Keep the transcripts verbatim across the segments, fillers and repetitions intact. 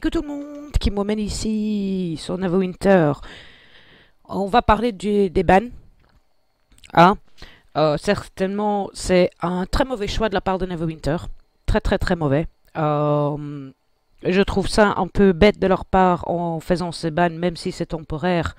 Coucou tout le monde qui m'emmène ici sur Neverwinter. On va parler du, des bans. Hein? Euh, certainement, c'est un très mauvais choix de la part de Neverwinter. Très très très mauvais. Euh, je trouve ça un peu bête de leur part en faisant ces bans, même si c'est temporaire.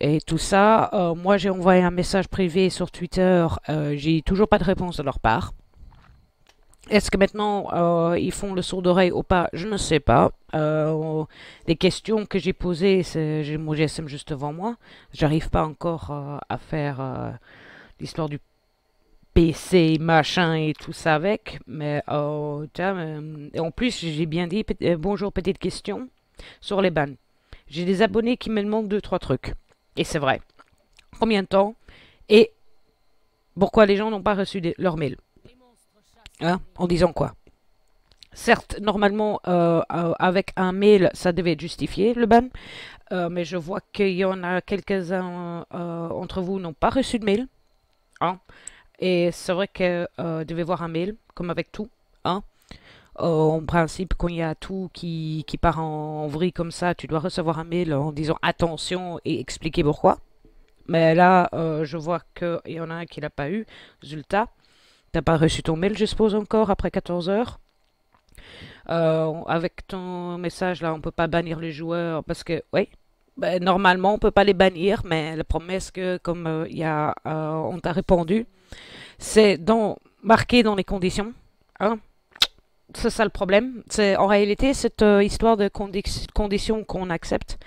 Et tout ça, euh, moi j'ai envoyé un message privé sur Twitter. Euh, j'ai toujours pas de réponse de leur part. Est-ce que maintenant, euh, ils font le sourd d'oreille ou pas? Je ne sais pas. Euh, les questions que j'ai posées, j'ai mon G S M juste devant moi. J'arrive pas encore euh, à faire euh, l'histoire du P C, machin et tout ça avec. Mais euh, tiens, euh, et en plus, j'ai bien dit, euh, bonjour, petite question sur les bans. J'ai des abonnés qui me demandent deux, trois trucs. Et c'est vrai. Combien de temps? Et pourquoi les gens n'ont pas reçu des, leur mail? Hein, en disant quoi? Certes, normalement, euh, euh, avec un mail, ça devait être justifié, le ban. Euh, mais je vois qu'il y en a quelques-uns euh, entre vous n'ont pas reçu de mail. Hein. Et c'est vrai que euh, devait voir un mail, comme avec tout. Hein. Euh, en principe, quand il y a tout qui, qui part en, en vrille comme ça, tu dois recevoir un mail en disant attention et expliquer pourquoi. Mais là, euh, je vois qu'il y en a un qui l'a pas eu. Résultat. T'as pas reçu ton mail, je suppose, encore, après quatorze heures. Euh, avec ton message, là, on peut pas bannir les joueurs, parce que, oui, ben, normalement, on peut pas les bannir, mais la promesse que, comme euh, y a, euh, on t'a répondu, c'est dans, marqué dans les conditions. Hein? C'est ça le problème. En réalité, cette euh, histoire de condi conditions qu'on accepte,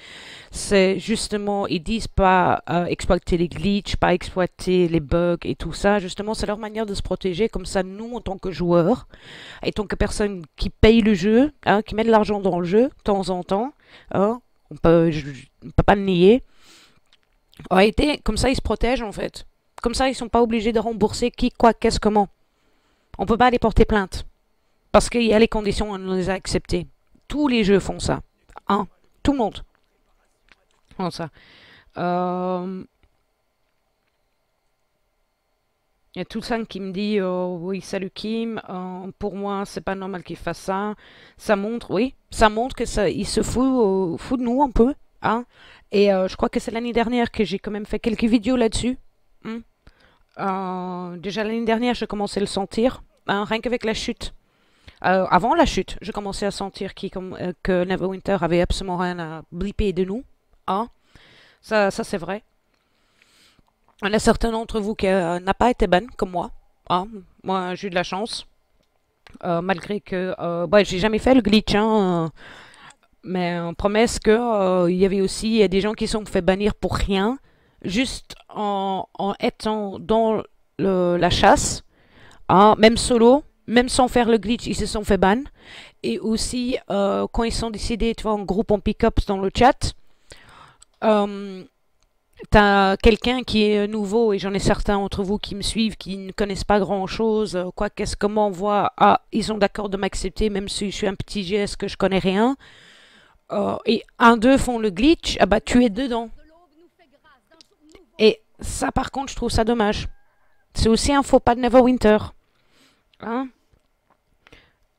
c'est justement, ils disent pas euh, exploiter les glitches, pas exploiter les bugs et tout ça. Justement, c'est leur manière de se protéger. Comme ça, nous, en tant que joueurs, et en tant que personnes qui payent le jeu, hein, qui mettent de l'argent dans le jeu, de temps en temps, hein, on peut, ne peut pas le nier. En réalité, comme ça, ils se protègent, en fait. Comme ça, ils ne sont pas obligés de rembourser qui, quoi, qu'est-ce, comment. On ne peut pas aller porter plainte. Parce qu'il y a les conditions, on les a acceptées. Tous les jeux font ça. Hein? Tout le monde. Font ça. Euh... Il y a tout ça qui me dit, oh, oui, salut Kim, euh, pour moi, c'est pas normal qu'il fasse ça. Ça montre, oui, ça montre que ça, il se fout, euh, fout de nous un peu. Hein? Et euh, je crois que c'est l'année dernière que j'ai quand même fait quelques vidéos là-dessus. Hmm? Euh, déjà l'année dernière, je commençais à le sentir, hein, rien qu'avec la chute. Euh, avant la chute, je commençais à sentir qui, comme, euh, que Neverwinter avait absolument rien à blipper de nous. Hein? Ça, ça c'est vrai. Il y en a certains d'entre vous qui euh, n'a pas été ban, comme moi. Hein? Moi, j'ai eu de la chance. Euh, malgré que... Euh, ouais, j'ai jamais fait le glitch. Hein, euh, mais on promesse qu'il euh, y avait aussi y a des gens qui sont fait bannir pour rien. Juste en, en étant dans le, la chasse. Hein? Même solo. Même sans faire le glitch, ils se sont fait ban. Et aussi, euh, quand ils sont décidés, tu vois, en groupe, en pick-up dans le chat, euh, t'as quelqu'un qui est nouveau, et j'en ai certains entre vous qui me suivent, qui ne connaissent pas grand-chose, quoi, qu'est-ce, comment on voit, ah, ils sont d'accord de m'accepter, même si je suis un petit G S que je connais rien. Euh, et un, deux font le glitch, ah bah, tu es dedans. Et ça, par contre, je trouve ça dommage. C'est aussi un faux pas de Neverwinter. Hein?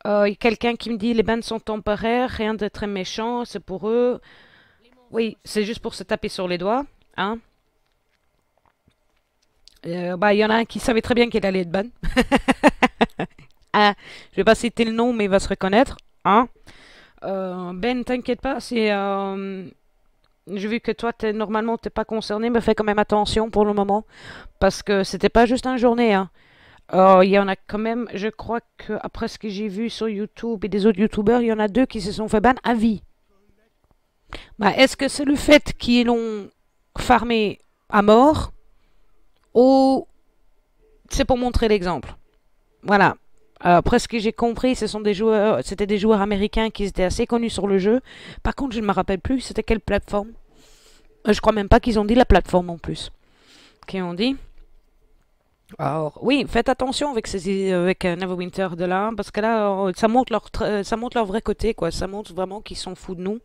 Euh, quelqu'un qui me dit les bans sont temporaires, rien de très méchant, c'est pour eux. Oui, c'est juste pour se taper sur les doigts. Hein? Euh, bah, y en a un qui savait très bien qu'il allait être ban. Ah, je vais pas citer le nom, mais il va se reconnaître. Hein? Euh, ben, t'inquiète pas, c'est. Euh... J'ai vu que toi, t'es, normalement, t'es pas concerné, mais fais quand même attention pour le moment. Parce que c'était pas juste une journée. Hein. Il euh, y en a quand même, je crois qu'après ce que j'ai vu sur YouTube et des autres YouTubeurs, il y en a deux qui se sont fait ban à vie. Bah, est-ce que c'est le fait qu'ils l'ont farmé à mort ou c'est pour montrer l'exemple? Voilà. Euh, après ce que j'ai compris, ce sont des joueurs, c'était des joueurs américains qui étaient assez connus sur le jeu. Par contre, je ne me rappelle plus c'était quelle plateforme. Euh, je crois même pas qu'ils ont dit la plateforme en plus. Qu'ils ont dit. Alors, oui, faites attention avec, ces, avec euh, Neverwinter de là, parce que là, euh, ça montre leur, ça montre leur vrai côté, quoi. Ça montre vraiment qu'ils s'en foutent de nous.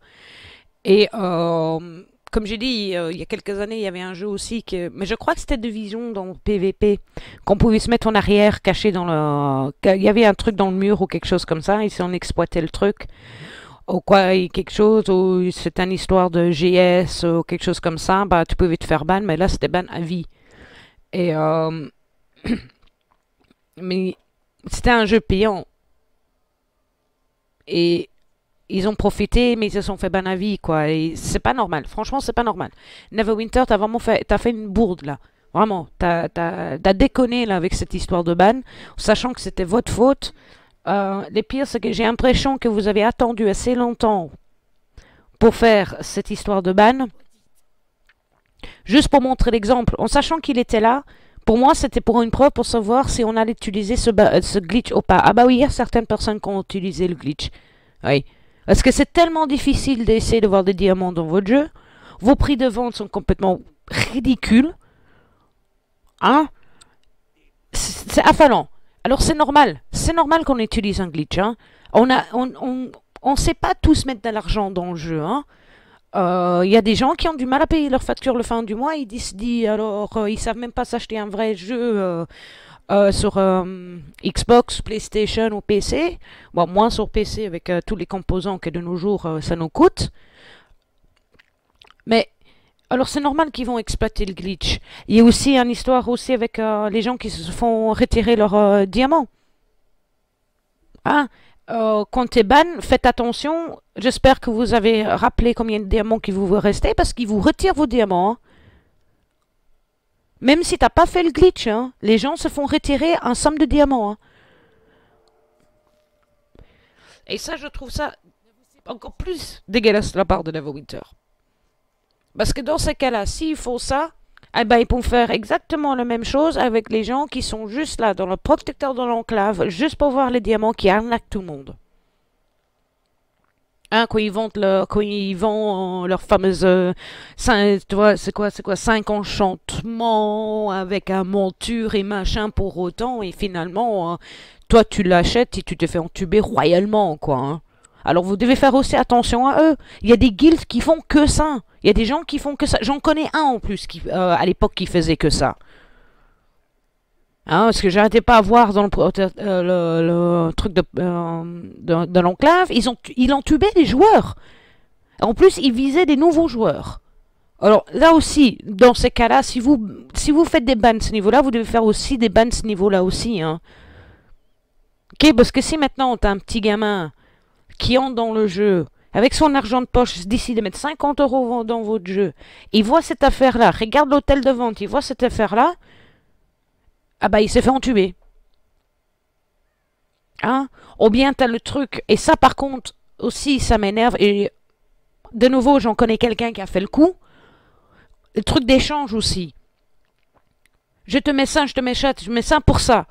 Et euh, comme j'ai dit, euh, il y a quelques années, il y avait un jeu aussi, que, mais je crois que c'était de vision dans le P V P, qu'on pouvait se mettre en arrière, caché dans le... Il y avait un truc dans le mur ou quelque chose comme ça, et si on exploitait le truc, ou quoi, quelque chose, ou c'est une histoire de G S ou quelque chose comme ça, bah, tu pouvais te faire ban, mais là c'était ban à vie. Et euh, mais c'était un jeu payant. Et ils ont profité, mais ils se sont fait ban à vie, quoi. Et c'est pas normal. Franchement, c'est pas normal. Neverwinter, t'as vraiment fait, t'as fait une bourde, là. Vraiment. T'as, t'as, t'as déconné, là, avec cette histoire de ban, sachant que c'était votre faute. Euh, le pire, c'est que j'ai l'impression que vous avez attendu assez longtemps pour faire cette histoire de ban, juste pour montrer l'exemple. En sachant qu'il était là, pour moi, c'était pour une preuve pour savoir si on allait utiliser ce, ce glitch ou pas. Ah bah oui, il y a certaines personnes qui ont utilisé le glitch. Oui. Parce que c'est tellement difficile d'essayer de voir des diamants dans votre jeu. Vos prix de vente sont complètement ridicules. Hein? C'est affolant. Alors c'est normal. C'est normal qu'on utilise un glitch. Hein? On ne on, on, on sait pas tous mettre de l'argent dans le jeu. Hein? Il euh, y a des gens qui ont du mal à payer leur facture le fin du mois, ils se disent, alors euh, ils savent même pas s'acheter un vrai jeu euh, euh, sur euh, Xbox, Playstation ou P C, bon, moins sur P C avec euh, tous les composants que de nos jours euh, ça nous coûte, mais alors c'est normal qu'ils vont exploiter le glitch. Il y a aussi une histoire aussi avec euh, les gens qui se font retirer leurs euh, diamants. Hein? Euh, quand t'es ban, faites attention. J'espère que vous avez rappelé combien de diamants qui vous restaient, parce qu'ils vous retirent vos diamants. Hein. Même si t'as pas fait le glitch, hein, les gens se font retirer un somme de diamants. Hein. Et ça, je trouve ça encore plus dégueulasse de la part de Neverwinter. Parce que dans ces cas-là, s'ils font ça, eh ben, ils peuvent faire exactement la même chose avec les gens qui sont juste là, dans le protecteur de l'enclave, juste pour voir les diamants qui arnaquent tout le monde. Hein, quand ils vendent, leur, quand ils vendent leur fameuse... Euh, tu vois, c'est quoi, c'est quoi, cinq enchantements avec un monture et machin pour autant, et finalement, euh, toi tu l'achètes et tu te fais entuber royalement, quoi. Hein. Alors vous devez faire aussi attention à eux. Il y a des guilds qui font que ça. Il y a des gens qui font que ça. J'en connais un en plus qui, euh, à l'époque qui faisait que ça. Hein, parce que j'arrêtais pas à voir dans le, euh, le, le truc de, euh, de, de l'enclave. Ils ont, ils entubaient les joueurs. En plus, ils visaient des nouveaux joueurs. Alors là aussi, dans ces cas-là, si vous, si vous faites des bans à ce niveau-là, vous devez faire aussi des bans à ce niveau-là aussi. Hein. Ok, parce que si maintenant t'as un petit gamin qui entre dans le jeu, avec son argent de poche, il décide de mettre cinquante euros dans votre jeu, il voit cette affaire-là, regarde l'hôtel de vente, il voit cette affaire-là, ah bah il s'est fait entuber. Hein? Ou bien t'as le truc, et ça par contre, aussi ça m'énerve, et de nouveau j'en connais quelqu'un qui a fait le coup, le truc d'échange aussi. Je te mets ça, je te mets ça, je mets ça pour ça.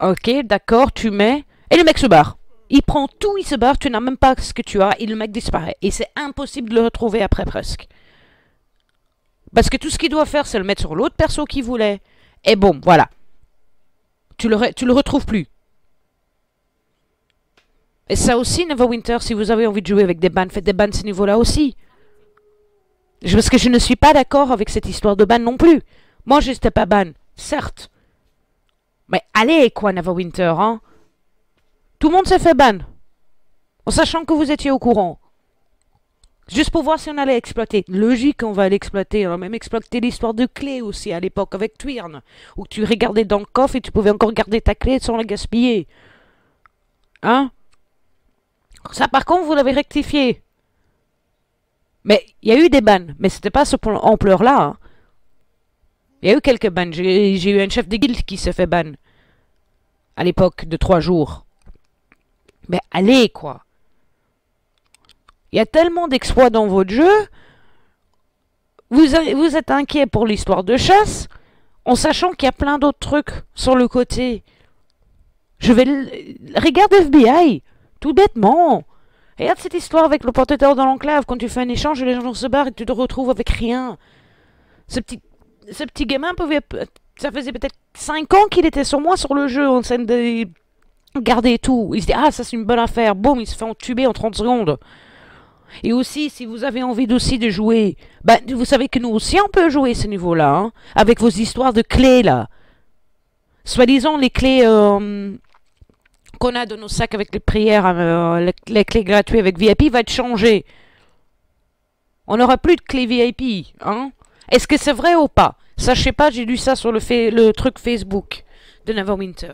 Ok, d'accord, tu mets, et le mec se barre. Il prend tout, il se barre, tu n'as même pas ce que tu as, et le mec disparaît. Et c'est impossible de le retrouver après presque. Parce que tout ce qu'il doit faire, c'est le mettre sur l'autre perso qu'il voulait. Et bon, voilà. Tu le, tu le retrouves plus. Et ça aussi, Neverwinter, si vous avez envie de jouer avec des bans, faites des bans à ce niveau-là aussi. Je, parce que je ne suis pas d'accord avec cette histoire de ban non plus. Moi, je n'étais pas ban, certes. Mais allez, quoi, Neverwinter, hein? Tout le monde s'est fait ban, en sachant que vous étiez au courant. Juste pour voir si on allait exploiter. Logique, on va l'exploiter. On a même exploité l'histoire de clé aussi à l'époque avec Twirn, où tu regardais dans le coffre et tu pouvais encore garder ta clé sans la gaspiller. Hein? Ça, par contre, vous l'avez rectifié. Mais il y a eu des bans, mais c'était pas ce ampleur-là. Hein. Il y a eu quelques bans. J'ai eu un chef de guild qui s'est fait ban à l'époque de trois jours. Mais allez, quoi. Il y a tellement d'exploits dans votre jeu. Vous, a, vous êtes inquiet pour l'histoire de chasse, en sachant qu'il y a plein d'autres trucs sur le côté. Je vais... Regarde F B I, tout bêtement. Regarde cette histoire avec le protecteur dans l'enclave. Quand tu fais un échange, les gens se barrent et tu te retrouves avec rien. Ce petit, ce petit gamin pouvait... Ça faisait peut-être cinq ans qu'il était sur moi sur le jeu, en scène des... Gardez tout. Il se dit, ah, ça c'est une bonne affaire. Boum, il se fait entuber en trente secondes. Et aussi, si vous avez envie aussi de jouer, ben, vous savez que nous aussi, on peut jouer à ce niveau-là. Hein, avec vos histoires de clés, là. Soi-disant, les clés euh, qu'on a dans nos sacs avec les prières, euh, les, les clés gratuites avec V I P, va être changé. On n'aura plus de clés V I P, hein. Est-ce que c'est vrai ou pas? Sachez pas, j'ai lu ça sur le, le truc Facebook de Neverwinter.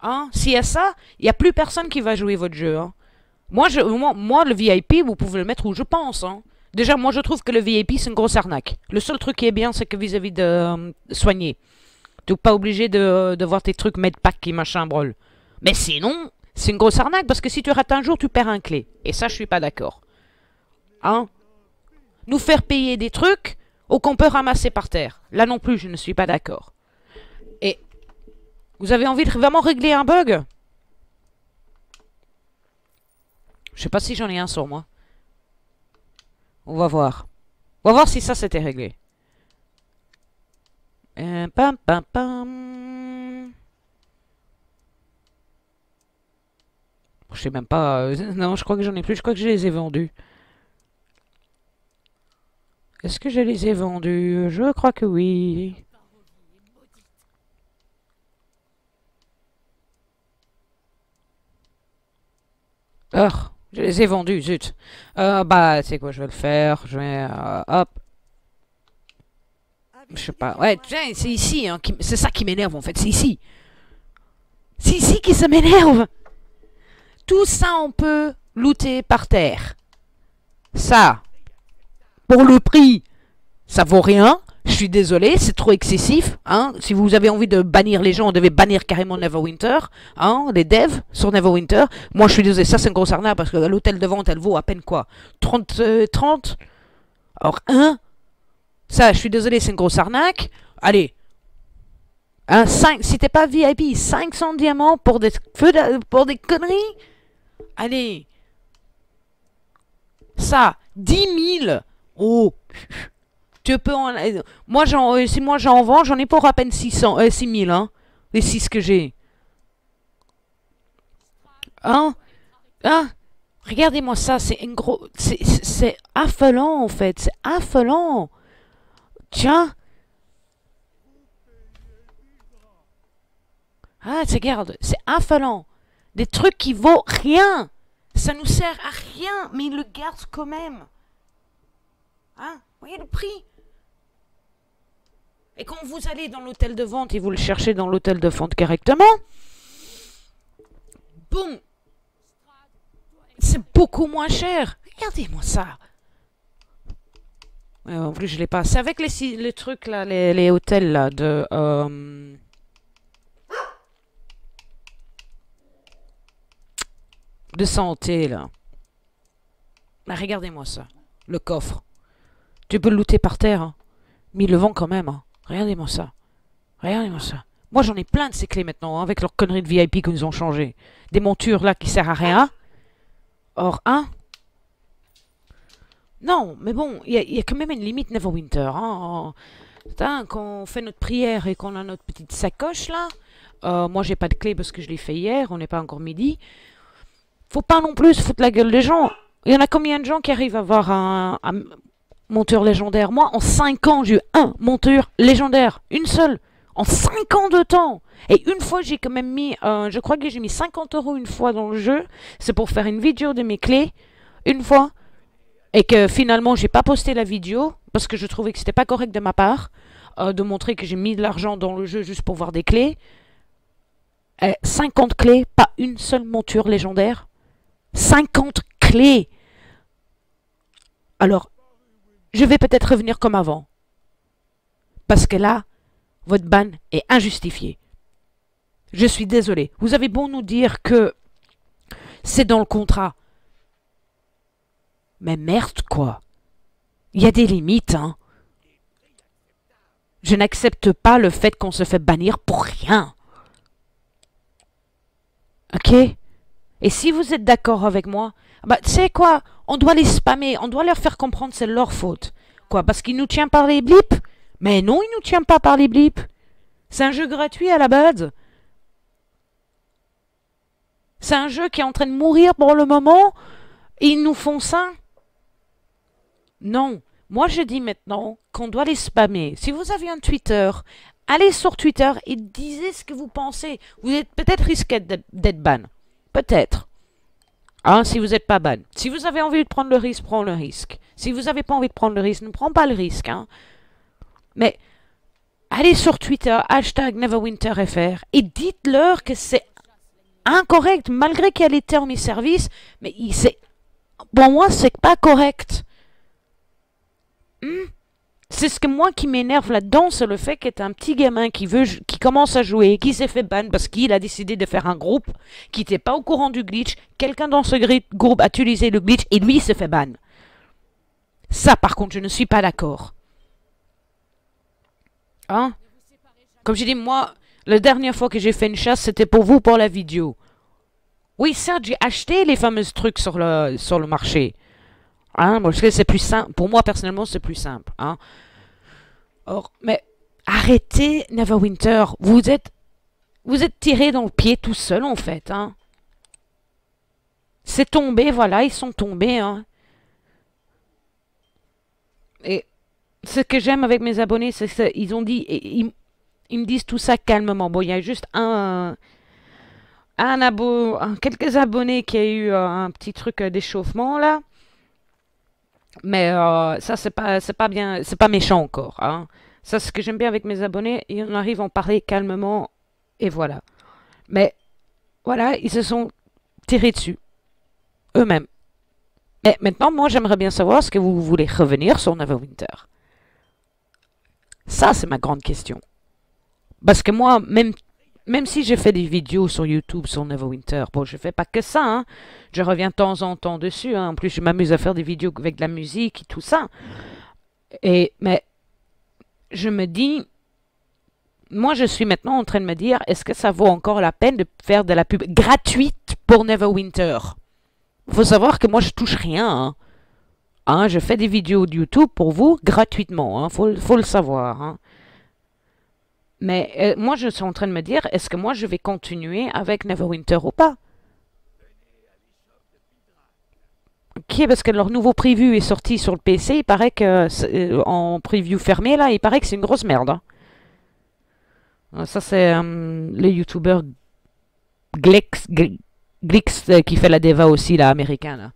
Hein? S'il y a ça, il n'y a plus personne qui va jouer votre jeu. Hein? Moi, je, moi, moi, le V I P, vous pouvez le mettre où je pense. Hein? Déjà, moi, je trouve que le V I P, c'est une grosse arnaque. Le seul truc qui est bien, c'est que vis-à-vis -vis de euh, soigner. Tu n'es pas obligé de, de voir tes trucs medpack et machin brol. Mais sinon, c'est une grosse arnaque parce que si tu rates un jour, tu perds un clé. Et ça, je suis pas d'accord. Hein? Nous faire payer des trucs ou qu'on peut ramasser par terre. Là non plus, je ne suis pas d'accord. Et vous avez envie de vraiment régler un bug? Je sais pas si j'en ai un sur moi. On va voir. On va voir si ça s'était réglé. Euh, pam, pam, pam. Je sais même pas. Euh, non, je crois que j'en ai plus. Je crois que je les ai vendus. Est-ce que je les ai vendus? Je crois que oui. Ah, je les ai vendus, zut. Euh, bah, c'est quoi, je vais le faire. Je vais, euh, hop. Je sais pas. Ouais, c'est ici, hein, qui... c'est ça qui m'énerve, en fait, c'est ici. C'est ici qui ça m'énerve. Tout ça, on peut looter par terre. Ça. Pour le prix, ça vaut rien. Je suis désolé, c'est trop excessif. Hein. Si vous avez envie de bannir les gens, on devait bannir carrément Neverwinter. Hein, les devs sur Neverwinter. Moi, je suis désolé, ça c'est une grosse arnaque parce que l'hôtel de vente, elle vaut à peine quoi, trente, euh, trente. Or, un. Ça, je suis désolé, c'est une grosse arnaque. Allez. Un cinq, si t'es pas V I P, cinq cents diamants pour des, pour des conneries. Allez. Ça, dix mille. Oh, tu peux en... Moi, euh, si moi j'en vends, j'en ai pour à peine six cents, euh, six mille, hein, les six que j'ai. Hein? Hein? Regardez-moi ça, c'est un gros... C'est affolant, en fait, c'est affolant. Tiens. Ah, regarde, c'est affolant. Des trucs qui vaut rien. Ça nous sert à rien, mais ils le gardent quand même. Hein? Voyez le prix. Et quand vous allez dans l'hôtel de vente et vous le cherchez dans l'hôtel de vente correctement, boum, c'est beaucoup moins cher. Regardez-moi ça. Euh, en plus, je l'ai pas. C'est avec les, les trucs là, les, les hôtels là de. Euh... de santé là. Là regardez-moi ça. Le coffre. Tu peux le looter par terre, hein. Mais ils le vendent quand même. Hein. Regardez-moi ça. Regardez-moi ça. Moi, j'en ai plein de ces clés maintenant, hein, avec leurs conneries de V I P qu'ils nous ont changé. Des montures, là, qui servent à rien. Or, un. Hein. Non, mais bon, il y, y a quand même une limite Neverwinter. Hein. Putain, quand on fait notre prière et qu'on a notre petite sacoche, là. Euh, moi, j'ai pas de clé parce que je l'ai fait hier. On n'est pas encore midi. Faut pas non plus foutre la gueule des gens. Il y en a combien de gens qui arrivent à avoir un... un monture légendaire. Moi, en cinq ans, j'ai eu un monture légendaire. Une seule. En cinq ans de temps. Et une fois, j'ai quand même mis... Euh, je crois que j'ai mis cinquante euros une fois dans le jeu. C'est pour faire une vidéo de mes clés. Une fois. Et que finalement, j'ai pas posté la vidéo. Parce que je trouvais que c'était pas correct de ma part. Euh, de montrer que j'ai mis de l'argent dans le jeu juste pour voir des clés. Et cinquante clés. Pas une seule monture légendaire. cinquante clés. Alors... je vais peut-être revenir comme avant. Parce que là, votre ban est injustifié. Je suis désolé. Vous avez beau nous dire que c'est dans le contrat. Mais merde, quoi. Il y a des limites, hein. Je n'accepte pas le fait qu'on se fait bannir pour rien. Ok? Et si vous êtes d'accord avec moi, bah, tu sais quoi? On doit les spammer, on doit leur faire comprendre que c'est leur faute. Quoi? Parce qu'ils nous tiennent par les blips? Mais non, ils nous tiennent pas par les blips. C'est un jeu gratuit à la base. C'est un jeu qui est en train de mourir pour le moment. Et ils nous font ça. Non. Moi, je dis maintenant qu'on doit les spammer. Si vous avez un Twitter, allez sur Twitter et disez ce que vous pensez. Vous êtes peut-être risqué d'être ban. Peut-être. Hein, si vous n'êtes pas ban. Si vous avez envie de prendre le risque, prends le risque. Si vous n'avez pas envie de prendre le risque, ne prends pas le risque. Hein. Mais allez sur Twitter, hashtag Neverwinter F R, et dites-leur que c'est incorrect, malgré qu'il y a les termes et services, mais c'est... Pour moi, c'est pas correct. Hmm? C'est ce que moi qui m'énerve là-dedans, c'est le fait qu'être un petit gamin qui veut, qui commence à jouer et qui s'est fait ban parce qu'il a décidé de faire un groupe, qui n'était pas au courant du glitch, quelqu'un dans ce groupe a utilisé le glitch et lui s'est fait ban. Ça, par contre, je ne suis pas d'accord. Hein? Comme j'ai dit, moi, la dernière fois que j'ai fait une chasse, c'était pour vous, pour la vidéo. Oui, certes, j'ai acheté les fameux trucs sur le, sur le marché. Hein, parce que c'est plus simple. Pour moi, personnellement, c'est plus simple. Hein. Or, mais arrêtez Neverwinter. Vous êtes, vous êtes tiré dans le pied tout seul, en fait. Hein. C'est tombé, voilà, ils sont tombés. Hein. Et ce que j'aime avec mes abonnés, c'est qu'ils ont dit... Ils, ils me disent tout ça calmement. Bon, il y a juste un... un abo... quelques abonnés qui a eu un petit truc d'échauffement, là. Mais euh, ça, c'est pas, c'est pas bien, c'est pas méchant encore. Hein. Ça, c'est ce que j'aime bien avec mes abonnés. Et on arrive à en parler calmement. Et voilà. Mais voilà, ils se sont tirés dessus. Eux-mêmes. Mais maintenant, moi, j'aimerais bien savoir ce que vous voulez revenir sur Neverwinter. Ça, c'est ma grande question. Parce que moi, même... Même si j'ai fait des vidéos sur YouTube sur Neverwinter, bon, je fais pas que ça, hein. Je reviens de temps en temps dessus, hein. En plus, je m'amuse à faire des vidéos avec de la musique et tout ça. Et, mais, je me dis, moi, je suis maintenant en train de me dire, est-ce que ça vaut encore la peine de faire de la pub gratuite pour Neverwinter? Faut savoir que moi, je touche rien, hein. Hein, je fais des vidéos de YouTube pour vous gratuitement, hein. Faut, faut le savoir, hein. Mais euh, moi, je suis en train de me dire, est-ce que moi, je vais continuer avec Neverwinter ou pas? Ok, parce que leur nouveau preview est sorti sur le P C. Il paraît que, euh, en preview fermé, là, il paraît que c'est une grosse merde. Hein. Ça, c'est euh, le youtubeur Glix, Glix euh, qui fait la D E V A aussi, là, américain, là.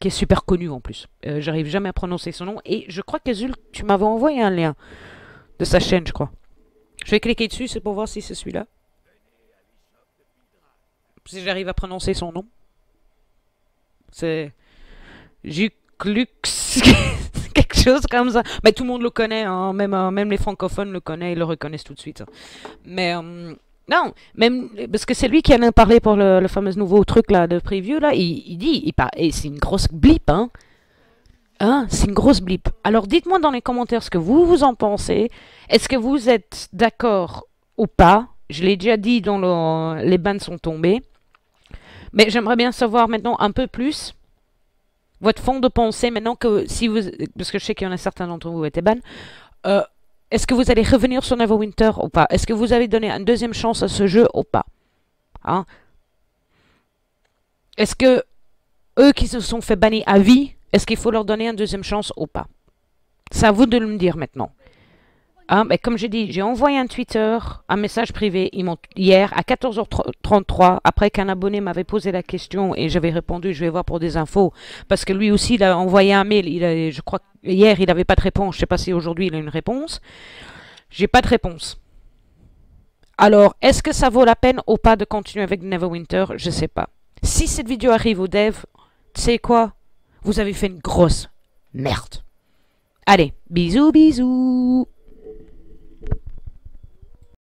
Qui est super connu, en plus. Euh, J'arrive jamais à prononcer son nom. Et je crois que, Zul, tu m'avais envoyé un lien de sa chaîne, je crois. Je vais cliquer dessus, c'est pour voir si c'est celui-là. Si j'arrive à prononcer son nom. C'est... Juklux. Quelque chose comme ça. Mais tout le monde le connaît, hein. Même, euh, même les francophones le connaissent, ils le reconnaissent tout de suite. Hein. Mais... Euh, non, même... Parce que c'est lui qui en a parlé pour le, le fameux nouveau truc là, de preview, là. Il, il dit... Il par... Et c'est une grosse blip, hein. Hein, c'est une grosse blip. Alors dites-moi dans les commentaires ce que vous vous en pensez. Est-ce que vous êtes d'accord ou pas? Je l'ai déjà dit, dans le... les bans sont tombés. Mais j'aimerais bien savoir maintenant un peu plus votre fond de pensée maintenant que si vous... Parce que je sais qu'il y en a certains d'entre vous qui étaient ban. Euh, Est-ce que vous allez revenir sur Neverwinter ou pas? Est-ce que vous avez donné une deuxième chance à ce jeu ou pas? Hein? Est-ce que eux qui se sont fait bannir à vie... Est-ce qu'il faut leur donner une deuxième chance ou pas? C'est à vous de me dire maintenant. Hein, mais comme j'ai dit, j'ai envoyé un Twitter, un message privé ils hier à quatorze heures trente-trois, après qu'un abonné m'avait posé la question et j'avais répondu, je vais voir pour des infos, parce que lui aussi, il a envoyé un mail, il a, je crois hier il n'avait pas de réponse, je ne sais pas si aujourd'hui il a une réponse. J'ai pas de réponse. Alors, est-ce que ça vaut la peine ou pas de continuer avec Neverwinter? Je ne sais pas. Si cette vidéo arrive au dev, tu sais quoi? Vous avez fait une grosse merde. Allez, bisous, bisous.